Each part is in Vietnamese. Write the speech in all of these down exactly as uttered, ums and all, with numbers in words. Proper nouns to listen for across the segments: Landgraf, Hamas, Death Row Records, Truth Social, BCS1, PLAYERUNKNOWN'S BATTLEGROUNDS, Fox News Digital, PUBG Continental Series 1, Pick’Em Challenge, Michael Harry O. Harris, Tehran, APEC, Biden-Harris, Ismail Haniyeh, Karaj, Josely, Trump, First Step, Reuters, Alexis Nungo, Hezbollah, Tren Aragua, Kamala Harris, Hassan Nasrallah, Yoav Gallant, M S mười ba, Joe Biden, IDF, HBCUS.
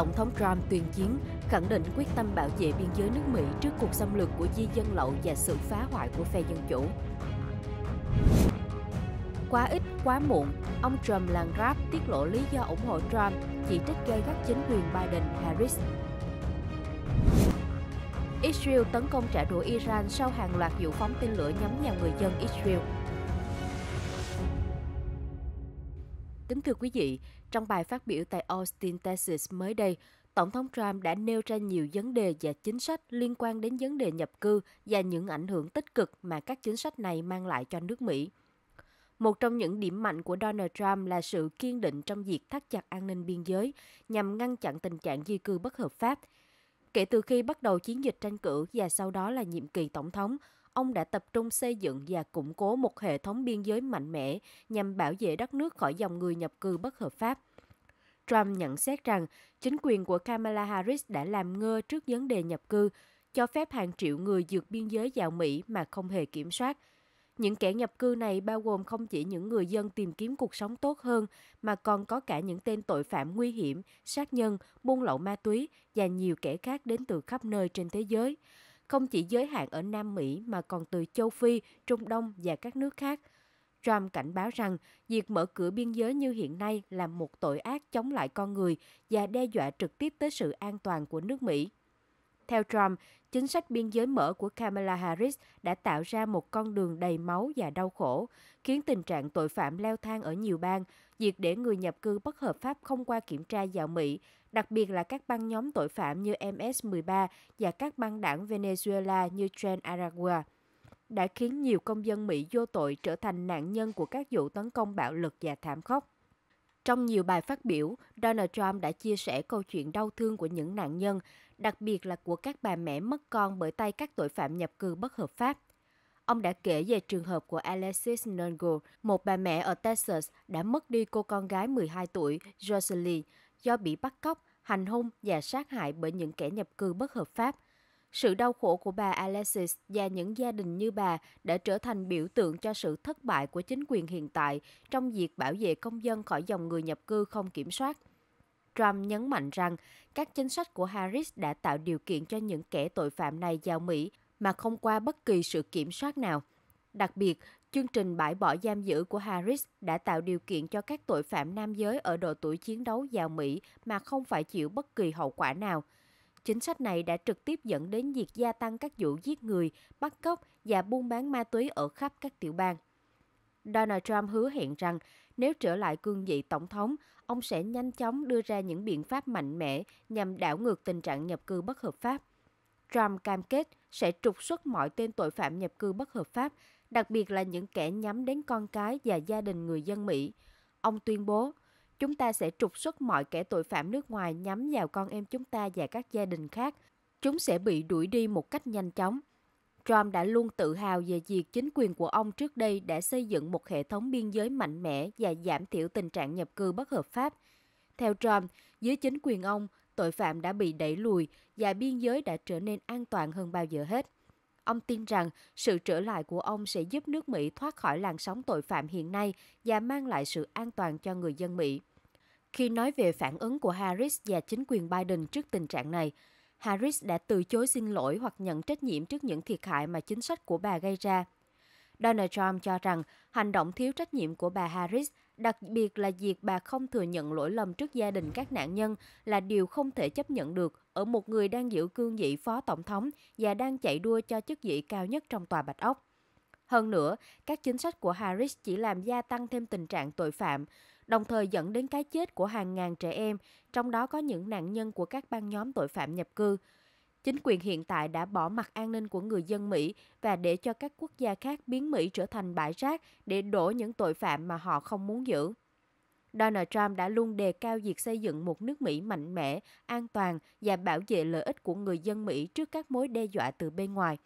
Tổng thống Trump tuyên chiến, khẳng định quyết tâm bảo vệ biên giới nước Mỹ trước cuộc xâm lược của di dân lậu và sự phá hoại của phe dân chủ. Quá ít, quá muộn, ông Trump Landgraf tiết lộ lý do ủng hộ Trump, chỉ trích gay gắt chính quyền Biden-Harris. Israel tấn công trả đũa Iran sau hàng loạt vụ phóng tên lửa nhắm vào người dân Israel. Kính thưa quý vị, trong bài phát biểu tại Austin, Texas mới đây, Tổng thống Trump đã nêu ra nhiều vấn đề và chính sách liên quan đến vấn đề nhập cư và những ảnh hưởng tích cực mà các chính sách này mang lại cho nước Mỹ. Một trong những điểm mạnh của Donald Trump là sự kiên định trong việc thắt chặt an ninh biên giới nhằm ngăn chặn tình trạng di cư bất hợp pháp. Kể từ khi bắt đầu chiến dịch tranh cử và sau đó là nhiệm kỳ tổng thống, ông đã tập trung xây dựng và củng cố một hệ thống biên giới mạnh mẽ nhằm bảo vệ đất nước khỏi dòng người nhập cư bất hợp pháp. Trump nhận xét rằng chính quyền của Kamala Harris đã làm ngơ trước vấn đề nhập cư, cho phép hàng triệu người vượt biên giới vào Mỹ mà không hề kiểm soát. Những kẻ nhập cư này bao gồm không chỉ những người dân tìm kiếm cuộc sống tốt hơn, mà còn có cả những tên tội phạm nguy hiểm, sát nhân, buôn lậu ma túy và nhiều kẻ khác đến từ khắp nơi trên thế giới. Không chỉ giới hạn ở Nam Mỹ mà còn từ châu Phi, Trung Đông và các nước khác. Trump cảnh báo rằng việc mở cửa biên giới như hiện nay là một tội ác chống lại con người và đe dọa trực tiếp tới sự an toàn của nước Mỹ. Theo Trump, chính sách biên giới mở của Kamala Harris đã tạo ra một con đường đầy máu và đau khổ, khiến tình trạng tội phạm leo thang ở nhiều bang, việc để người nhập cư bất hợp pháp không qua kiểm tra vào Mỹ, đặc biệt là các băng nhóm tội phạm như M S mười ba và các băng đảng Venezuela như Tren Aragua, đã khiến nhiều công dân Mỹ vô tội trở thành nạn nhân của các vụ tấn công bạo lực và thảm khốc. Trong nhiều bài phát biểu, Donald Trump đã chia sẻ câu chuyện đau thương của những nạn nhân, đặc biệt là của các bà mẹ mất con bởi tay các tội phạm nhập cư bất hợp pháp. Ông đã kể về trường hợp của Alexis Nungo, một bà mẹ ở Texas đã mất đi cô con gái mười hai tuổi Josely do bị bắt cóc, hành hung và sát hại bởi những kẻ nhập cư bất hợp pháp. Sự đau khổ của bà Alexis và những gia đình như bà đã trở thành biểu tượng cho sự thất bại của chính quyền hiện tại trong việc bảo vệ công dân khỏi dòng người nhập cư không kiểm soát. Trump nhấn mạnh rằng các chính sách của Harris đã tạo điều kiện cho những kẻ tội phạm này vào Mỹ mà không qua bất kỳ sự kiểm soát nào. Đặc biệt, chương trình bãi bỏ giam giữ của Harris đã tạo điều kiện cho các tội phạm nam giới ở độ tuổi chiến đấu vào Mỹ mà không phải chịu bất kỳ hậu quả nào. Chính sách này đã trực tiếp dẫn đến việc gia tăng các vụ giết người, bắt cóc và buôn bán ma túy ở khắp các tiểu bang. Donald Trump hứa hẹn rằng nếu trở lại cương vị tổng thống, ông sẽ nhanh chóng đưa ra những biện pháp mạnh mẽ nhằm đảo ngược tình trạng nhập cư bất hợp pháp. Trump cam kết sẽ trục xuất mọi tên tội phạm nhập cư bất hợp pháp, đặc biệt là những kẻ nhắm đến con cái và gia đình người dân Mỹ. Ông tuyên bố, chúng ta sẽ trục xuất mọi kẻ tội phạm nước ngoài nhắm vào con em chúng ta và các gia đình khác. Chúng sẽ bị đuổi đi một cách nhanh chóng. Trump đã luôn tự hào về việc chính quyền của ông trước đây đã xây dựng một hệ thống biên giới mạnh mẽ và giảm thiểu tình trạng nhập cư bất hợp pháp. Theo Trump, dưới chính quyền ông, tội phạm đã bị đẩy lùi và biên giới đã trở nên an toàn hơn bao giờ hết. Ông tin rằng sự trở lại của ông sẽ giúp nước Mỹ thoát khỏi làn sóng tội phạm hiện nay và mang lại sự an toàn cho người dân Mỹ. Khi nói về phản ứng của Harris và chính quyền Biden trước tình trạng này, Harris đã từ chối xin lỗi hoặc nhận trách nhiệm trước những thiệt hại mà chính sách của bà gây ra. Donald Trump cho rằng hành động thiếu trách nhiệm của bà Harris, đặc biệt là việc bà không thừa nhận lỗi lầm trước gia đình các nạn nhân, là điều không thể chấp nhận được ở một người đang giữ cương vị phó tổng thống và đang chạy đua cho chức vị cao nhất trong Tòa Bạch Ốc. Hơn nữa, các chính sách của Harris chỉ làm gia tăng thêm tình trạng tội phạm, đồng thời dẫn đến cái chết của hàng ngàn trẻ em, trong đó có những nạn nhân của các băng nhóm tội phạm nhập cư. Chính quyền hiện tại đã bỏ mặc an ninh của người dân Mỹ và để cho các quốc gia khác biến Mỹ trở thành bãi rác để đổ những tội phạm mà họ không muốn giữ. Donald Trump đã luôn đề cao việc xây dựng một nước Mỹ mạnh mẽ, an toàn và bảo vệ lợi ích của người dân Mỹ trước các mối đe dọa từ bên ngoài.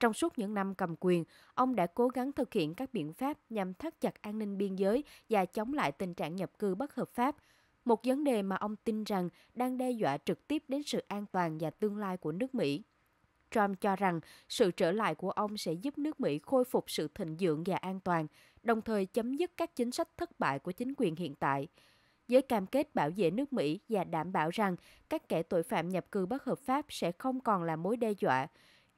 Trong suốt những năm cầm quyền, ông đã cố gắng thực hiện các biện pháp nhằm thắt chặt an ninh biên giới và chống lại tình trạng nhập cư bất hợp pháp, một vấn đề mà ông tin rằng đang đe dọa trực tiếp đến sự an toàn và tương lai của nước Mỹ. Trump cho rằng sự trở lại của ông sẽ giúp nước Mỹ khôi phục sự thịnh vượng và an toàn, đồng thời chấm dứt các chính sách thất bại của chính quyền hiện tại. với cam kết bảo vệ nước Mỹ và đảm bảo rằng các kẻ tội phạm nhập cư bất hợp pháp sẽ không còn là mối đe dọa.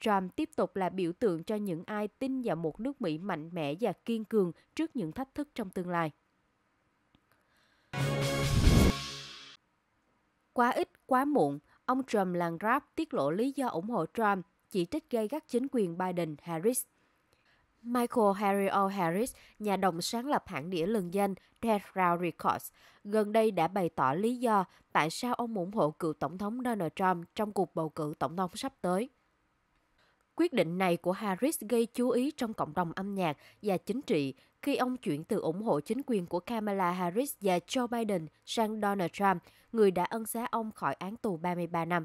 Trump tiếp tục là biểu tượng cho những ai tin vào một nước Mỹ mạnh mẽ và kiên cường trước những thách thức trong tương lai. Quá ít, quá muộn, ông Trump Landgraf tiết lộ lý do ủng hộ Trump, chỉ trích gay gắt chính quyền Biden-Harris. Michael Harry O. Harris, nhà đồng sáng lập hãng đĩa lừng danh Death Row Records, gần đây đã bày tỏ lý do tại sao ông ủng hộ cựu tổng thống Donald Trump trong cuộc bầu cử tổng thống sắp tới. Quyết định này của Harris gây chú ý trong cộng đồng âm nhạc và chính trị khi ông chuyển từ ủng hộ chính quyền của Kamala Harris và Joe Biden sang Donald Trump, người đã ân xá ông khỏi án tù ba mươi ba năm.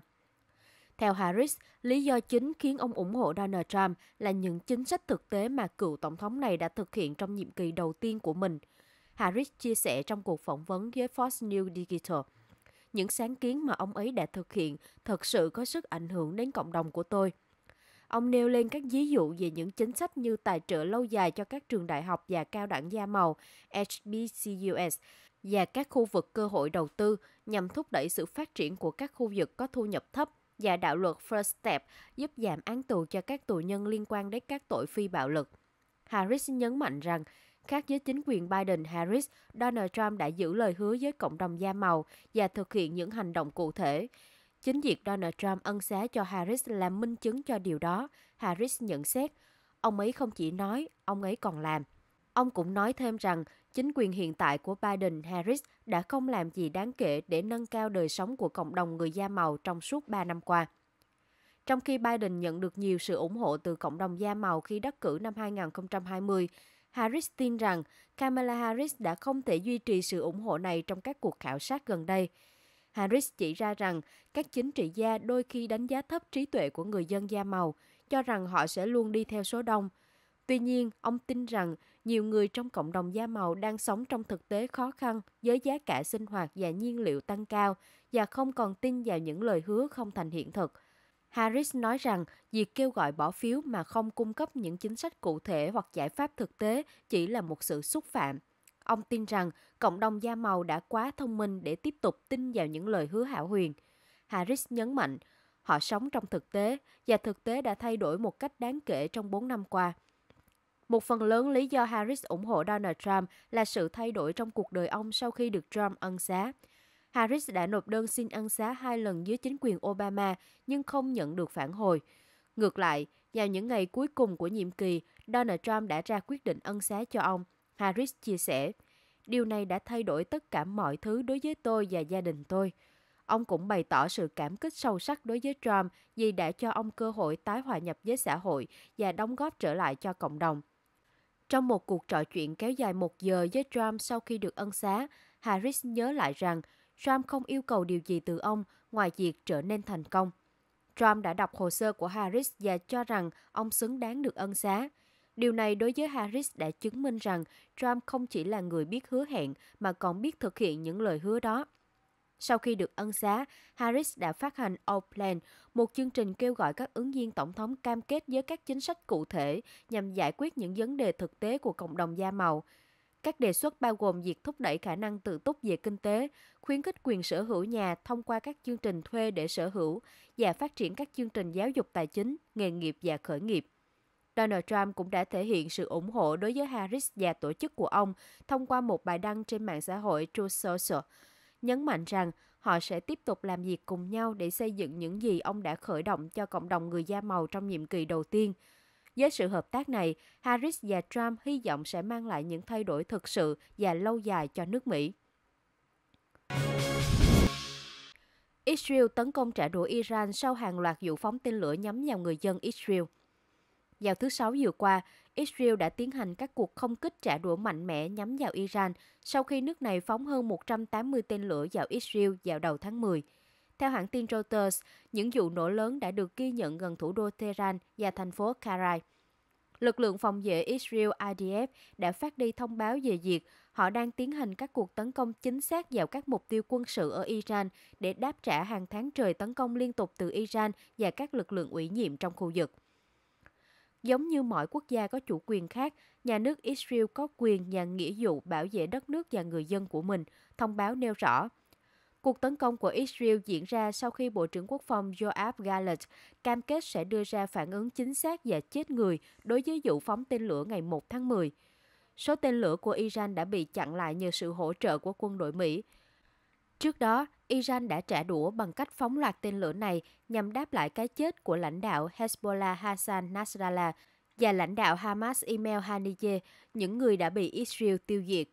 Theo Harris, lý do chính khiến ông ủng hộ Donald Trump là những chính sách thực tế mà cựu tổng thống này đã thực hiện trong nhiệm kỳ đầu tiên của mình. Harris chia sẻ trong cuộc phỏng vấn với Fox News Digital. Những sáng kiến mà ông ấy đã thực hiện thật sự có sức ảnh hưởng đến cộng đồng của tôi. Ông nêu lên các ví dụ về những chính sách như tài trợ lâu dài cho các trường đại học và cao đẳng da màu, H B C U S, và các khu vực cơ hội đầu tư nhằm thúc đẩy sự phát triển của các khu vực có thu nhập thấp, và đạo luật First Step giúp giảm án tù cho các tù nhân liên quan đến các tội phi bạo lực. Harris nhấn mạnh rằng, khác với chính quyền Biden-Harris, Donald Trump đã giữ lời hứa với cộng đồng da màu và thực hiện những hành động cụ thể. Chính việc Donald Trump ân xá cho Harris là minh chứng cho điều đó, Harris nhận xét. Ông ấy không chỉ nói, ông ấy còn làm. Ông cũng nói thêm rằng, chính quyền hiện tại của Biden-Harris đã không làm gì đáng kể để nâng cao đời sống của cộng đồng người da màu trong suốt ba năm qua. Trong khi Biden nhận được nhiều sự ủng hộ từ cộng đồng da màu khi đắc cử năm hai nghìn không trăm hai mươi, Harris tin rằng Kamala Harris đã không thể duy trì sự ủng hộ này trong các cuộc khảo sát gần đây. Harris chỉ ra rằng các chính trị gia đôi khi đánh giá thấp trí tuệ của người dân da màu, cho rằng họ sẽ luôn đi theo số đông. Tuy nhiên, ông tin rằng nhiều người trong cộng đồng da màu đang sống trong thực tế khó khăn với giá cả sinh hoạt và nhiên liệu tăng cao và không còn tin vào những lời hứa không thành hiện thực. Harris nói rằng việc kêu gọi bỏ phiếu mà không cung cấp những chính sách cụ thể hoặc giải pháp thực tế chỉ là một sự xúc phạm. Ông tin rằng cộng đồng da màu đã quá thông minh để tiếp tục tin vào những lời hứa hão huyền. Harris nhấn mạnh, họ sống trong thực tế và thực tế đã thay đổi một cách đáng kể trong bốn năm qua. Một phần lớn lý do Harris ủng hộ Donald Trump là sự thay đổi trong cuộc đời ông sau khi được Trump ân xá. Harris đã nộp đơn xin ân xá hai lần dưới chính quyền Obama nhưng không nhận được phản hồi. Ngược lại, vào những ngày cuối cùng của nhiệm kỳ, Donald Trump đã ra quyết định ân xá cho ông. Harris chia sẻ, điều này đã thay đổi tất cả mọi thứ đối với tôi và gia đình tôi. Ông cũng bày tỏ sự cảm kích sâu sắc đối với Trump vì đã cho ông cơ hội tái hòa nhập với xã hội và đóng góp trở lại cho cộng đồng. Trong một cuộc trò chuyện kéo dài một giờ với Trump sau khi được ân xá, Harris nhớ lại rằng Trump không yêu cầu điều gì từ ông ngoài việc trở nên thành công. Trump đã đọc hồ sơ của Harris và cho rằng ông xứng đáng được ân xá. Điều này đối với Harris đã chứng minh rằng Trump không chỉ là người biết hứa hẹn mà còn biết thực hiện những lời hứa đó. Sau khi được ân xá, Harris đã phát hành Oakland, một chương trình kêu gọi các ứng viên tổng thống cam kết với các chính sách cụ thể nhằm giải quyết những vấn đề thực tế của cộng đồng da màu. Các đề xuất bao gồm việc thúc đẩy khả năng tự túc về kinh tế, khuyến khích quyền sở hữu nhà thông qua các chương trình thuê để sở hữu và phát triển các chương trình giáo dục tài chính, nghề nghiệp và khởi nghiệp. Donald Trump cũng đã thể hiện sự ủng hộ đối với Harris và tổ chức của ông thông qua một bài đăng trên mạng xã hội Truth Social, nhấn mạnh rằng họ sẽ tiếp tục làm việc cùng nhau để xây dựng những gì ông đã khởi động cho cộng đồng người da màu trong nhiệm kỳ đầu tiên. Với sự hợp tác này, Harris và Trump hy vọng sẽ mang lại những thay đổi thực sự và lâu dài cho nước Mỹ. Israel tấn công trả đũa Iran sau hàng loạt vụ phóng tên lửa nhắm vào người dân Israel. Vào thứ Sáu vừa qua, Israel đã tiến hành các cuộc không kích trả đũa mạnh mẽ nhắm vào Iran sau khi nước này phóng hơn một trăm tám mươi tên lửa vào Israel vào đầu tháng mười. Theo hãng tin Reuters, những vụ nổ lớn đã được ghi nhận gần thủ đô Tehran và thành phố Karaj. Lực lượng phòng vệ Israel I D F đã phát đi thông báo về việc họ đang tiến hành các cuộc tấn công chính xác vào các mục tiêu quân sự ở Iran để đáp trả hàng tháng trời tấn công liên tục từ Iran và các lực lượng ủy nhiệm trong khu vực. Giống như mọi quốc gia có chủ quyền khác, nhà nước Israel có quyền và nghĩa vụ bảo vệ đất nước và người dân của mình, thông báo nêu rõ. Cuộc tấn công của Israel diễn ra sau khi Bộ trưởng Quốc phòng Yoav Gallant cam kết sẽ đưa ra phản ứng chính xác và chết người đối với vụ phóng tên lửa ngày mùng một tháng mười. Số tên lửa của Iran đã bị chặn lại nhờ sự hỗ trợ của quân đội Mỹ. Trước đó, Iran đã trả đũa bằng cách phóng loạt tên lửa này nhằm đáp lại cái chết của lãnh đạo Hezbollah Hassan Nasrallah và lãnh đạo Hamas Ismail Haniyeh, những người đã bị Israel tiêu diệt.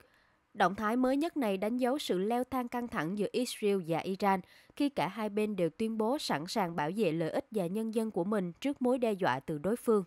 Động thái mới nhất này đánh dấu sự leo thang căng thẳng giữa Israel và Iran khi cả hai bên đều tuyên bố sẵn sàng bảo vệ lợi ích và nhân dân của mình trước mối đe dọa từ đối phương.